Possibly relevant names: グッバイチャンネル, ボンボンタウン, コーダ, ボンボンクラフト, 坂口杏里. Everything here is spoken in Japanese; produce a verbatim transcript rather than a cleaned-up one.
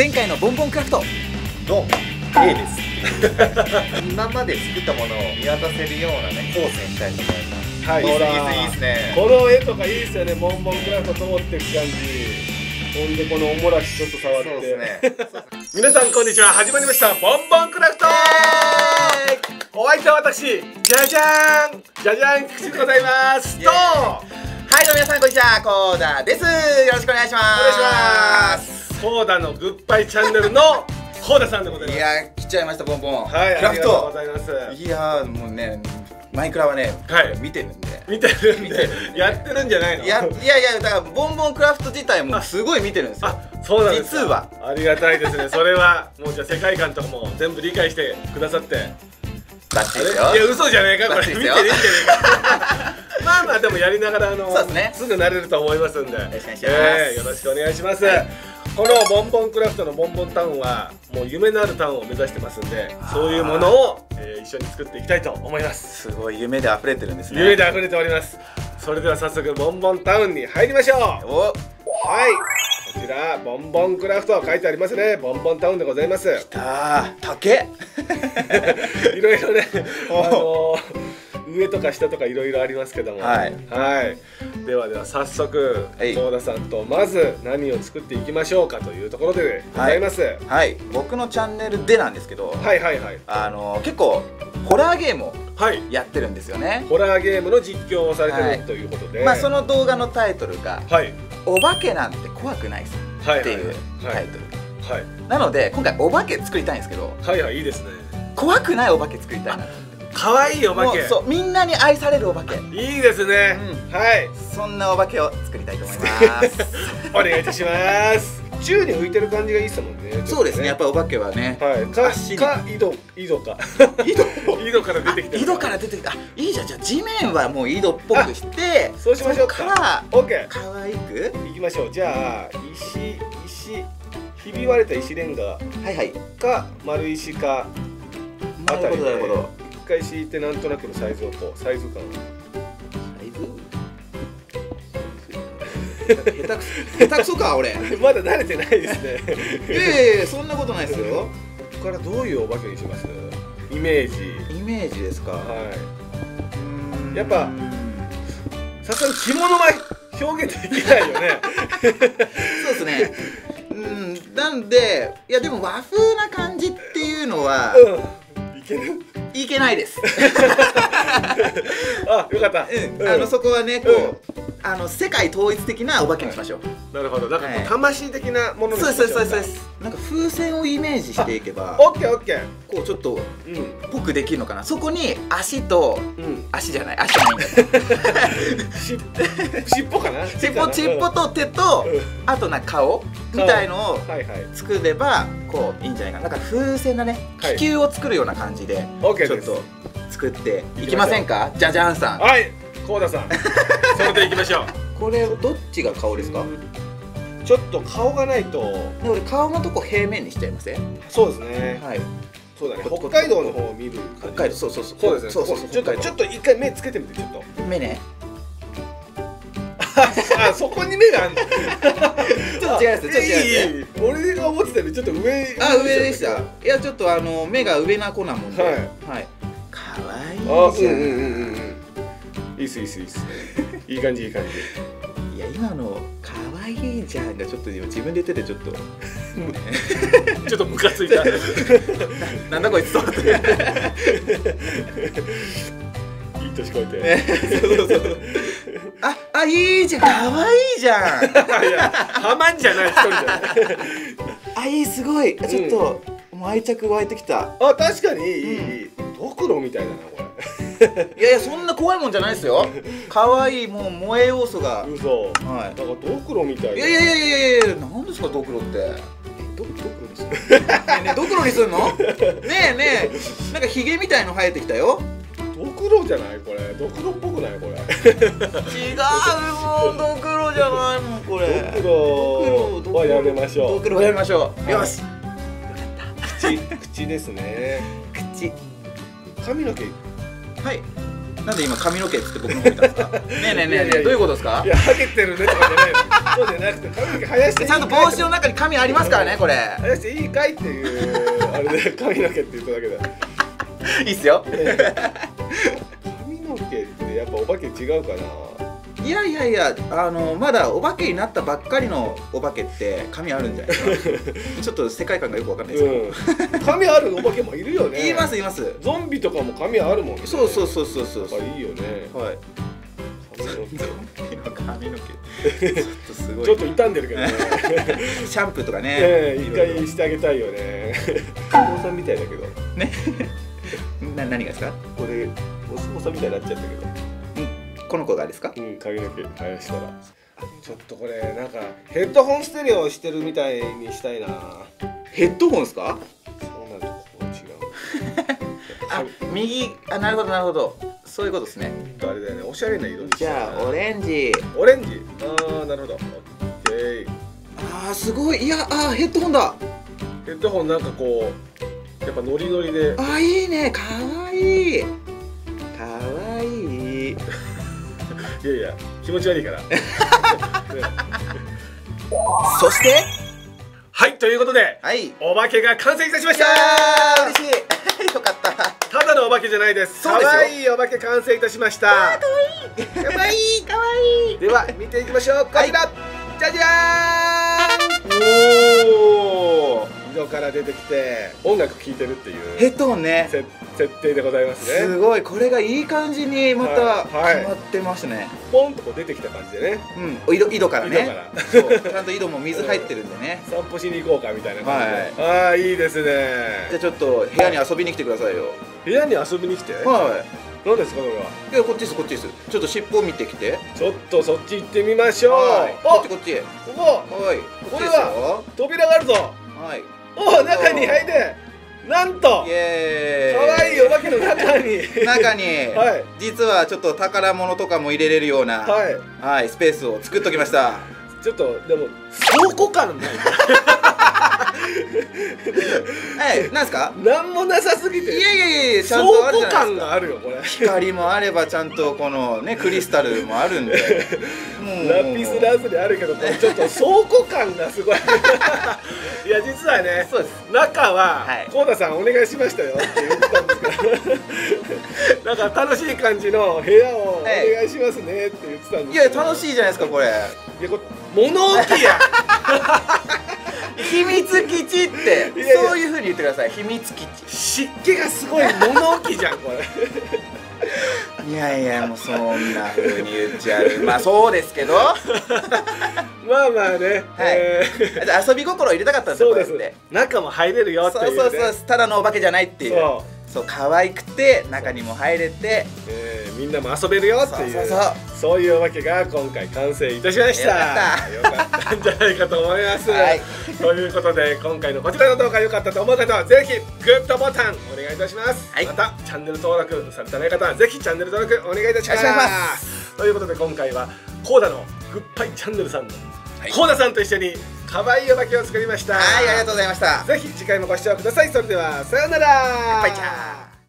前回のボンボンクラフトの A です。今まで作ったものを見渡せるようなねコースにしたいと思います。はい、いいですね。この絵とかいいですよね。ボンボンクラフト通ってる感じ。ほんでこのおもらしちょっと触ってね。皆さんこんにちは、始まりましたボンボンクラフト。お相手は私、じゃじゃーんじゃじゃん口でございますと、はいどうも皆さんこんにちは、コーダです。よろしくお願いします。コーダのグッバイチャンネルのコーダさんでございます。いや来ちゃいましたボンボンクラフト。いやもうねマイクラはね、見てるんで見てるんでやってるんじゃないの。いやいやだからボンボンクラフト自体もすごい見てるんですよ。そうなんですか。実はありがたいですね。それはもうじゃあ世界観とかも全部理解してくださってバッチリですよ。いや嘘じゃねえかこれ。見てる見てる。まあまあでもやりながらあのすぐ慣れると思いますんでよろしくお願いします。このボンボンクラフトのボンボンタウンはもう夢のあるタウンを目指してますんで、そういうものを一緒に作っていきたいと思います。すごい夢で溢れてるんですね。夢で溢れております。それでは早速ボンボンタウンに入りましょう。はい、こちらボンボンクラフト書いてありますね。ボンボンタウンでございます。きた竹いろいろねあの上とか下とかいろいろありますけども、はい、はい、ではでは早速高田さんとまず何を作っていきましょうかというところでございます。はい、はい、僕のチャンネルでなんですけど、はいはいはい、あの結構ホラーゲームをやってるんですよね。はい、ホラーゲームの実況をされてる、はい、ということで、まあその動画のタイトルが、はい、お化けなんて怖くないっすっていうタイトルなので今回お化け作りたいんですけど、はいはい、いいですね。怖くないお化け作りたいな。可愛いお化け、そうみんなに愛されるお化け、いいですね。はい、そんなお化けを作りたいと思います。お願いいたします。宙に浮いてる感じがいいですもんね。そうですね、やっぱりお化けはね。はい、か井戸井戸か井戸から出てきた井戸から出てきたいいじゃん。じゃあ地面はもう井戸っぽくして、そうしましょうか。オッケー、可愛くいきましょう。じゃあ石石ひび割れた石レンガか丸石かあたりで、なるほど、一回敷いてなんとなくのサイズをこうサイズ感を下手くそ下手くそか俺まだ慣れてないですね。いやいやそんなことないですよ。ここからどういうお化けにします？イメージイメージですか。はい。やっぱさすがに着物は表現できないよね。そうですね。うんなんでいやでも和風な感じっていうのは、うん、いける？いけないです。あ、よかった。うん、あのそこはね、こう、あの世界統一的なお化けにしましょう。なるほど、だから魂的なもの。そうそうそうそう。なんか風船をイメージしていけば。オッケー、オッケー。こうちょっと、うん、ぽくできるのかな。そこに足と、足じゃない、足じゃないんだよ。尻尾かな。尻尾、尻尾と手と、あとな顔みたいのを作れば、こういいんじゃないかな。なんか風船がね、気球を作るような感じで。ちょっと作っていきませんか、じゃじゃんさん。はい、コーダさん。それでいきましょう。これどっちが顔ですか？ちょっと顔がないと。で、俺顔のとこ平面にしちゃいません？そうですね。はい。そうだね。北海道の方を見る。北海道、そうそうそう。そうですね。そうそうそう。ちょっとちょっと一回目つけてみてちょっと。目ね。あ、そこに目がある。ちょっと違います。ちょっと違います。俺が思ってたよりちょっと上。あ、上でした。いやちょっとあの目が上な子なもんで。はい。かわいい。あ、うんうんうんうん。いいすいいすいいす。いい感じいい感じ。いや今のかわいいじゃんがちょっと今自分で手でちょっと。ちょっとムカついた。なんだこいつと思って。いい年こいて。そうそうそう。あ、あ、いいじゃん、かわいいじゃん。ハマんじゃない、一人じゃない。あ、いい、すごい、ちょっと、もう愛着湧いてきた。あ、確かに、いい、ドクロみたいだな、これ。いやいや、そんな怖いもんじゃないですよ。可愛い、もう萌え要素が。嘘。はい、なんかドクロみたい。いやいやいやいやいや、なんですか、ドクロって。ドクロにする。ね、ドクロにするの。ねえねえ、なんかひげみたいの生えてきたよ。ドクロじゃないこれ。ドクロっぽくないこれ。違うもん、ドクロじゃないもんこれ。ドクロ。ドクロはやめましょう。ドクロはやめましょう。よし。よかった。口口ですね。口。髪の毛。はい。なんで今髪の毛つって僕の方見たんですか。ねえねえねえねえ、どういうことですか。いや、ハゲてるねとかじゃないの。そうじゃなくて髪の毛生やしていいかい。ちゃんと帽子の中に髪ありますからね、これ。生やしていいかいっていうあれで髪の毛って言っただけだ。いいっすよ。髪の毛ってやっぱお化け違うかな。いやいやいや、あのまだお化けになったばっかりのお化けって髪あるんじゃないかな。ちょっと世界観がよくわかんないですけど、うん、髪あるお化けもいるよね。いますいます。ゾンビとかも髪あるもんね。そうそうそうそうそうそう。いいよね。はい。ゾンビの髪の毛ちょっとすごい。ちょっと傷んでるけどね。シャンプーとかね、一回してあげたいよね。お父さんみたいだけどね。な、何がですか。これお相撲さんみたいになっちゃったけど、うん、この子がですか。うん、髪の毛生やしたらちょっとこれなんかヘッドホンステレオしてるみたいにしたいな。ヘッドホンですか。そうなるとここ違う。あ、右、あ、なるほどなるほど、そういうことですね。あれだよね、おしゃれな色にした。じゃあオレンジ。オレンジ、ああなるほど、オッケー。あーすごい。いや、あーヘッドホンだ。ヘッドホンなんかこうやっぱノリノリで。あ、いいね、かわいい。かわいい。いやいや、気持ち悪いから。そして。はい、ということで、はい、お化けが完成いたしました。嬉しい。よかった。ただのお化けじゃないです。かわいいお化け完成いたしました。かわいい。かわいい、かわいい。では、見ていきましょう。こちら。じゃじゃーん。おお。井戸から出てきて音楽聴いてるっていうヘッドホンね、設定でございますね。すごい、これがいい感じにまた決まってますね。ポンとこう出てきた感じでね。うん、井戸、井戸からね。井戸から。そう、ちゃんと井戸も水入ってるんでね。散歩しに行こうかみたいな感じで。ああ、いいですね。じゃあちょっと部屋に遊びに来てくださいよ。部屋に遊びに来て。はい。何ですかこれは。いや、こっちですこっちです。ちょっと尻尾見てきて。ちょっとそっち行ってみましょう。こっちこっち。ここ。はい。ここでは扉があるぞ。はい。お、中に入って、なんと。イエーイ。可愛いお化けの中に。中に。はい。実はちょっと宝物とかも入れれるような。はい。はい、スペースを作っときました。ちょっと、でも、倉庫感ない。え、なんですか。なんもなさすぎて。いやいやいや、ちゃんとあるじゃないですか。倉庫感があるよ、これ。光もあれば、ちゃんとこのね、クリスタルもあるんで。ラピスラズリあるけど、ちょっと倉庫感がすごい。いや、実はね、中は、こうださんお願いしましたよって言ったんですけど。なんか楽しい感じの部屋をお願いしますねって言ってたんです。いや、楽しいじゃないですか、これ。いや、これ、物置や。秘密基地ってそういうふうに言ってください。秘密基地。湿気がすごい物置じゃんこれ。いやいや、もうそんなふうに言っちゃう。まあそうですけど。まあまあね。はい。遊び心入れたかったんですよ。そうですね。中も入れるよっていうね。そうそうそう。ただのお化けじゃないっていう。そう、可愛くて中にも入れて、みんなも遊べるよっていう、そういうわけが今回完成いたしました。よかったんじゃないかと思います。ということで今回のこちらの動画良かったと思う方はぜひグッドボタンお願いいたします。またチャンネル登録されてない方はぜひチャンネル登録お願いいたします。ということで今回はコーダのグッバイチャンネルさんのコーダさんと一緒に可愛いお化けを作りました。はい、ありがとうございました。ぜひ次回もご視聴ください。それではさようなら。グッバイチャー。